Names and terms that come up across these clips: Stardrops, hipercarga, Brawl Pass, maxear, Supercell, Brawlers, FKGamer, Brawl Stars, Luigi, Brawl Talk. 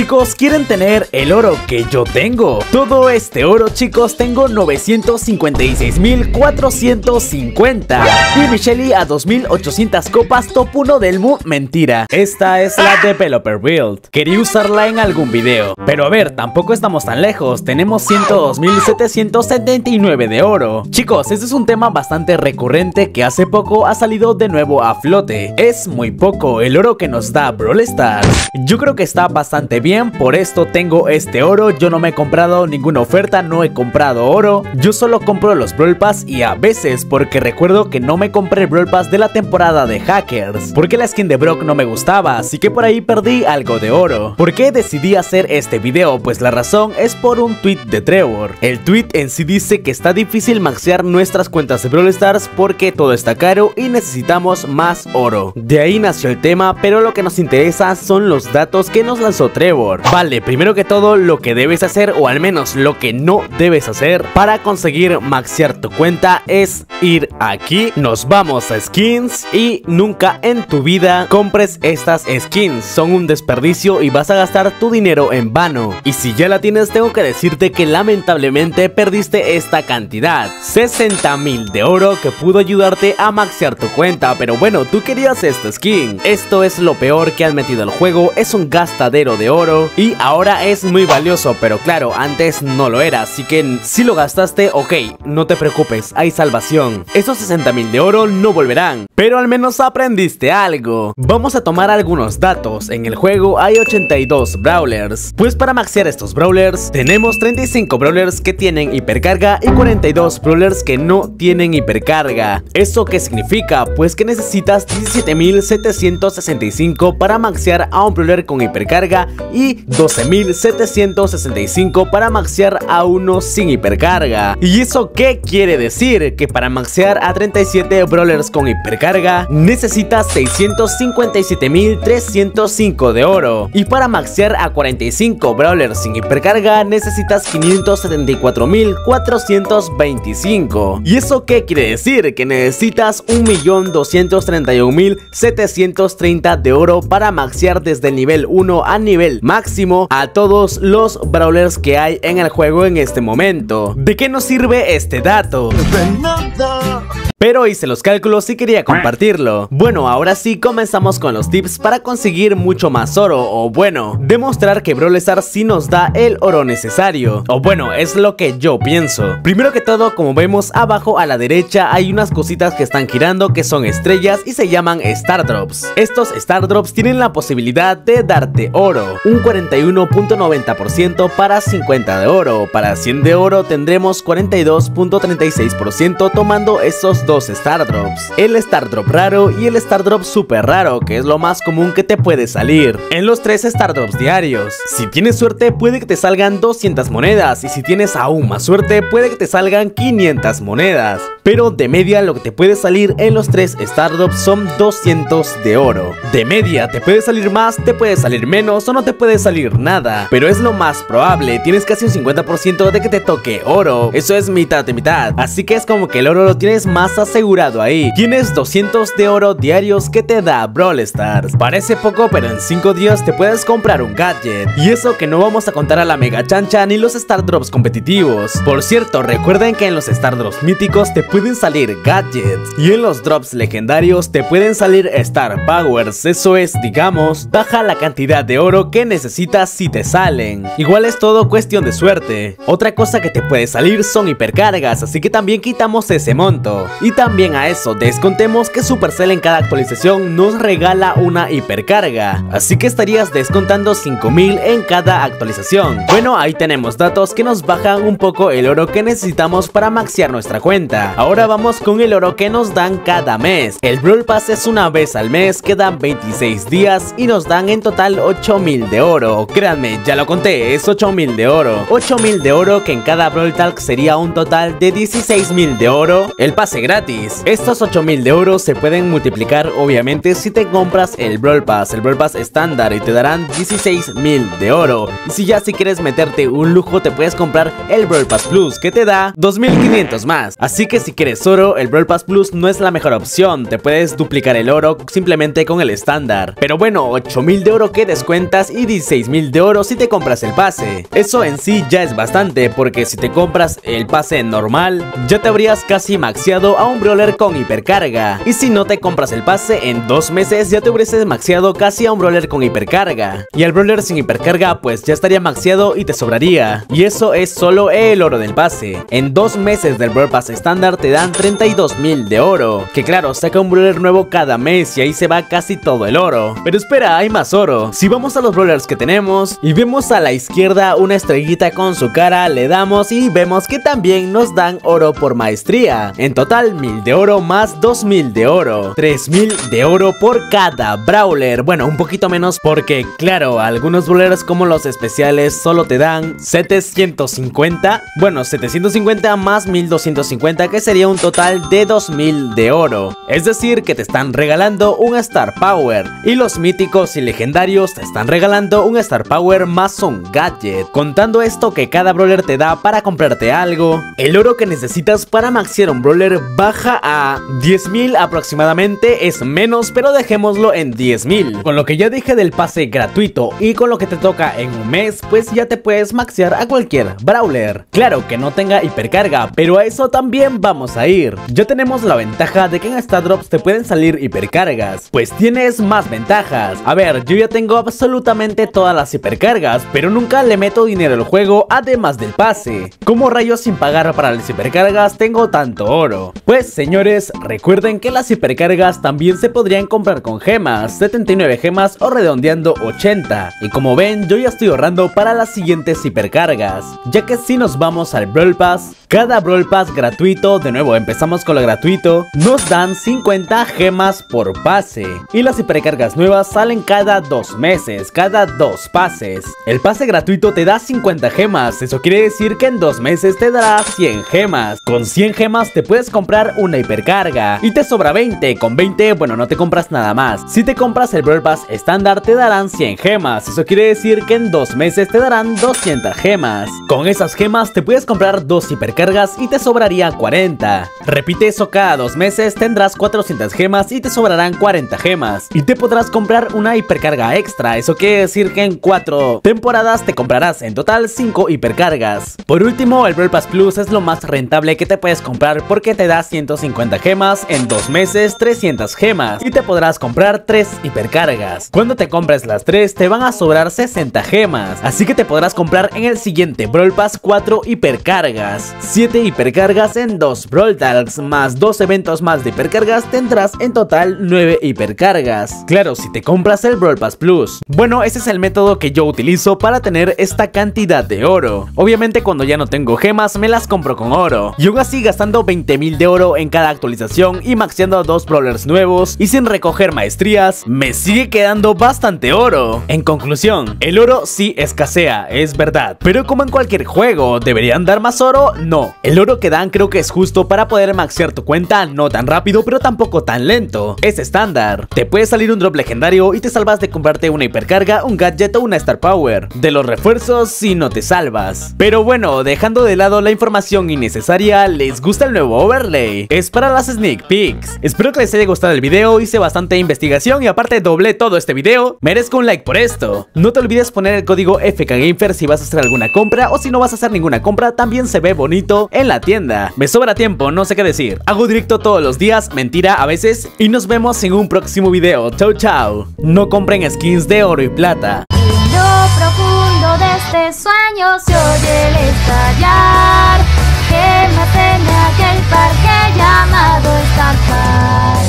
chicos, quieren tener el oro que yo tengo. Todo este oro, chicos, tengo 956.450 y Michelle a 2.800 copas top 1 del mundo. Mentira, esta es la developer build. Quería usarla en algún video, pero a ver, tampoco estamos tan lejos. Tenemos 102.779 de oro. Chicos, este es un tema bastante recurrente que hace poco ha salido de nuevo a flote. Es muy poco el oro que nos da Brawl Stars. Yo creo que está bastante bien, por esto tengo este oro. Yo no me he comprado ninguna oferta, no he comprado oro. Yo solo compro los Brawl Pass y a veces, porque recuerdo que no me compré el Brawl Pass de la temporada de Hackers, porque la skin de Brock no me gustaba, así que por ahí perdí algo de oro. ¿Por qué decidí hacer este video? Pues la razón es por un tweet de Trevor. El tweet en sí dice que está difícil maxear nuestras cuentas de Brawl Stars porque todo está caro y necesitamos más oro. De ahí nació el tema, pero lo que nos interesa son los datos que nos lanzó Trevor. Vale, primero que todo lo que debes hacer, o al menos lo que no debes hacer para conseguir maxear tu cuenta, es ir aquí, nos vamos a skins y nunca en tu vida compres estas skins. Son un desperdicio y vas a gastar tu dinero en vano. Y si ya la tienes, tengo que decirte que lamentablemente perdiste esta cantidad, 60.000 de oro, que pudo ayudarte a maxear tu cuenta. Pero bueno, tú querías esta skin. Esto es lo peor que han metido al juego, es un gastadero de oro y ahora es muy valioso, pero claro, antes no lo era, así que si lo gastaste, ok, no te preocupes, hay salvación. Esos 60.000 de oro no volverán, pero al menos aprendiste algo. Vamos a tomar algunos datos. En el juego hay 82 Brawlers, pues para maxear estos Brawlers tenemos 35 Brawlers que tienen hipercarga y 42 Brawlers que no tienen hipercarga. ¿Esto qué significa? Pues que necesitas 17.765 para maxear a un Brawler con hipercarga y 12.765 para maxear a uno sin hipercarga. ¿Y eso qué quiere decir? Que para maxear a 37 Brawlers con hipercarga necesitas 657.305 de oro, y para maxear a 45 Brawlers sin hipercarga necesitas 574.425. ¿Y eso qué quiere decir? Que necesitas 1.231.730 de oro para maxear desde el nivel 1 a nivel máximo a todos los Brawlers que hay en el juego en este momento. ¿De qué nos sirve este dato? De nada. Pero hice los cálculos y quería compartirlo. Bueno, ahora sí comenzamos con los tips para conseguir mucho más oro, o bueno, demostrar que Brawl Stars sí nos da el oro necesario, o bueno, es lo que yo pienso. Primero que todo, como vemos abajo a la derecha, hay unas cositas que están girando que son estrellas y se llaman Stardrops. Estos Stardrops tienen la posibilidad de darte oro, un 41.90% para 50 de oro. Para 100 de oro tendremos 42.36% tomando esos dos Stardrops, el Stardrop raro y el Stardrop super raro, que es lo más común que te puede salir. En los 3 Stardrops diarios, si tienes suerte puede que te salgan 200 monedas, y si tienes aún más suerte puede que te salgan 500 monedas, pero de media lo que te puede salir en los 3 Stardrops son 200 de oro. De media te puede salir más, te puede salir menos o no te puede salir nada, pero es lo más probable. Tienes casi un 50% de que te toque oro, eso es mitad de mitad, así que es como que el oro lo tienes más asegurado ahí. Tienes 200 de oro diarios que te da Brawl Stars. Parece poco, pero en 5 días te puedes comprar un gadget, y eso que no vamos a contar a la mega chancha ni los Stardrops competitivos. Por cierto, recuerden que en los Stardrops míticos te pueden salir gadgets, y en los drops legendarios te pueden salir Star Powers. Eso es, digamos, baja la cantidad de oro que necesitas si te salen. Igual es todo cuestión de suerte. Otra cosa que te puede salir son hipercargas, así que también quitamos ese monto. Y también a eso descontemos que Supercell en cada actualización nos regala una hipercarga, así que estarías descontando 5.000 en cada actualización. Bueno, ahí tenemos datos que nos bajan un poco el oro que necesitamos para maxear nuestra cuenta. Ahora vamos con el oro que nos dan cada mes. El Brawl Pass es una vez al mes, quedan 26 días y nos dan en total 8.000 de oro. Créanme, ya lo conté, es 8.000 de oro. 8.000 de oro que en cada Brawl Talk sería un total de 16.000 de oro. El pase gratis gratis. Estos 8000 de euros se pueden multiplicar obviamente si te compras el Brawl Pass estándar, y te darán 16000 de oro. Y si ya si quieres meterte un lujo, te puedes comprar el Brawl Pass Plus, que te da 2500 más. Así que si quieres oro, el Brawl Pass Plus no es la mejor opción, te puedes duplicar el oro simplemente con el estándar. Pero bueno, 8000 de oro que descuentas y 16000 de oro si te compras el pase. Eso en sí ya es bastante, porque si te compras el pase normal, ya te habrías casi maxeado a un brawler con hipercarga. Y si no te compras el pase, en 2 meses ya te hubieses maxeado casi a un brawler con hipercarga. Y al brawler sin hipercarga pues ya estaría maxeado y te sobraría. Y eso es solo el oro del pase. En 2 meses del Brawl Pass estándar te dan 32000 de oro, que claro, saca un brawler nuevo cada mes y ahí se va casi todo el oro. Pero espera, hay más oro. Si vamos a los brawlers que tenemos y vemos a la izquierda una estrellita con su cara, le damos y vemos que también nos dan oro por maestría. En total 1000 de oro más 2000 de oro, 3000 de oro por cada brawler. Bueno, un poquito menos porque claro, algunos brawlers como los especiales solo te dan 750, bueno 750 más 1250, que sería un total de 2000 de oro. Es decir que te están regalando un Star Power, y los míticos y legendarios te están regalando un Star Power más un gadget. Contando esto que cada brawler te da para comprarte algo, el oro que necesitas para maxear un brawler baja a 10000 aproximadamente, es menos pero dejémoslo en 10000. Con lo que ya dije del pase gratuito y con lo que te toca en un mes, pues ya te puedes maxear a cualquier brawler, claro que no tenga hipercarga, pero a eso también vamos a ir. Ya tenemos la ventaja de que en Stardrops te pueden salir hipercargas, pues tienes más ventajas. A ver, yo ya tengo absolutamente todas las hipercargas, pero nunca le meto dinero al juego además del pase. ¿Cómo rayos sin pagar para las hipercargas tengo tanto oro? Pues señores, recuerden que las hipercargas también se podrían comprar con gemas, 79 gemas o redondeando 80. Y como ven, yo ya estoy ahorrando para las siguientes hipercargas, ya que si nos vamos al Brawl Pass, cada Brawl Pass gratuito, de nuevo empezamos con lo gratuito, nos dan 50 gemas por pase. Y las hipercargas nuevas salen cada 2 meses, cada 2 pases. El pase gratuito te da 50 gemas, eso quiere decir que en 2 meses te dará 100 gemas. Con 100 gemas te puedes comprar una hipercarga y te sobra 20, con 20 bueno no te compras nada más. Si te compras el Brawl Pass estándar te darán 100 gemas, eso quiere decir que en 2 meses te darán 200 gemas. Con esas gemas te puedes comprar 2 hipercargas y te sobraría 40. Repite eso cada 2 meses, tendrás 400 gemas y te sobrarán 40 gemas. Y te podrás comprar una hipercarga extra, eso quiere decir que en 4 temporadas te comprarás en total 5 hipercargas. Por último, el Brawl Pass Plus es lo más rentable que te puedes comprar porque te da 150 gemas, en 2 meses 300 gemas y te podrás comprar 3 hipercargas. Cuando te compres las 3 te van a sobrar 60 gemas, así que te podrás comprar en el siguiente Brawl Pass 4 hipercargas, 7 hipercargas en 2 Brawl Talks más 2 eventos más de hipercargas, tendrás en total 9 hipercargas. Claro, si te compras el Brawl Pass Plus. Bueno, ese es el método que yo utilizo para tener esta cantidad de oro. Obviamente cuando ya no tengo gemas me las compro con oro, y aún así gastando 20000 de oro en cada actualización y maxeando a 2 brawlers nuevos y sin recoger maestrías, me sigue quedando bastante oro. En conclusión, el oro sí escasea, es verdad, pero como en cualquier juego, ¿deberían dar más oro? No, el oro que dan creo que es justo para poder maxear tu cuenta, no tan rápido pero tampoco tan lento, es estándar. Te puede salir un drop legendario y te salvas de comprarte una hipercarga, un gadget o una Star Power. De los refuerzos si no te salvas. Pero bueno, dejando de lado la información innecesaria, ¿les gusta el nuevo overlay? Es para las sneak peeks. Espero que les haya gustado el video, hice bastante investigación y aparte doblé todo este video. Merezco un like por esto. No te olvides poner el código FKGamer si vas a hacer alguna compra, o si no vas a hacer ninguna compra también se ve bonito en la tienda. Me sobra tiempo, no sé qué decir. Hago directo todos los días, mentira a veces, y nos vemos en un próximo video. Chau chau. No compren skins de oro y plata. En lo profundo de este sueño se oye el estallar, que maté en aquel parque llamado Star Park.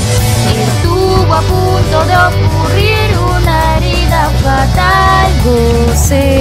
Estuvo a punto de ocurrir una herida fatal. Goce.